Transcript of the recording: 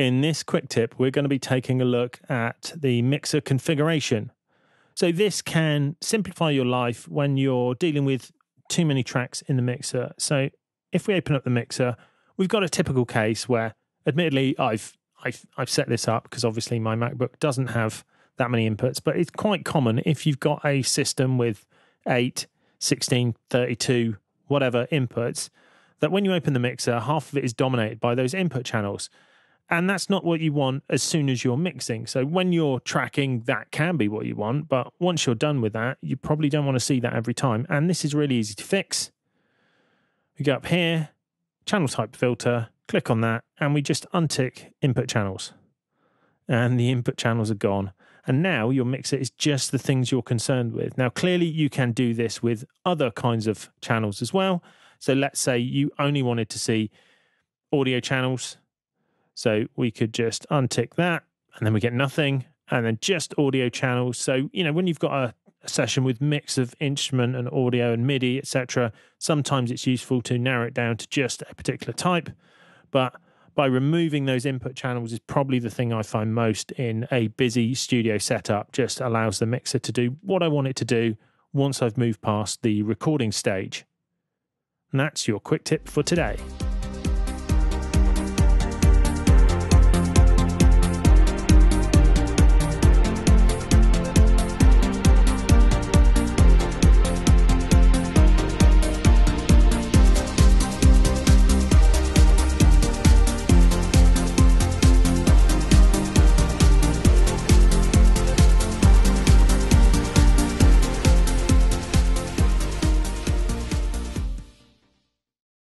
In this quick tip, we're going to be taking a look at the mixer configuration. So this can simplify your life when you're dealing with too many tracks in the mixer. So if we open up the mixer, we've got a typical case where, admittedly, I've set this up because obviously my MacBook doesn't have that many inputs, but it's quite common if you've got a system with 8, 16, 32, whatever inputs, that when you open the mixer, half of it is dominated by those input channels. And that's not what you want as soon as you're mixing. So when you're tracking, that can be what you want, but once you're done with that, you probably don't want to see that every time. And this is really easy to fix. We go up here, channel type filter, click on that, and we just untick input channels. And the input channels are gone. And now your mixer is just the things you're concerned with. Now, clearly you can do this with other kinds of channels as well. So let's say you only wanted to see audio channels. So we could just untick that and then we get nothing, and then just audio channels. So, you know, when you've got a session with mix of instrument and audio and MIDI, etc., sometimes it's useful to narrow it down to just a particular type. But by removing those input channels is probably the thing I find most in a busy studio setup. Just allows the mixer to do what I want it to do once I've moved past the recording stage. And that's your quick tip for today.